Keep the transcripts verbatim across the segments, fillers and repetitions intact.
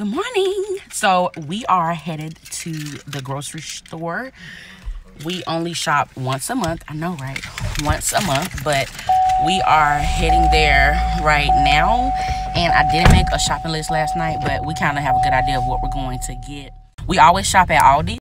Good morning. So we are headed to the grocery store. We only shop once a month. I know, right? Once a month, but we are heading there right now. And I didn't make a shopping list last night, but we kind of have a good idea of what we're going to get. We always shop at Aldi.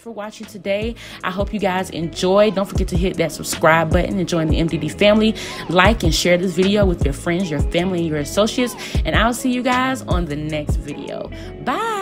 For watching today. I hope you guys enjoyed. Don't forget to hit that subscribe button and join the M D D family. Like and share this video with your friends, your family, and your associates, and I'll see you guys on the next video. Bye.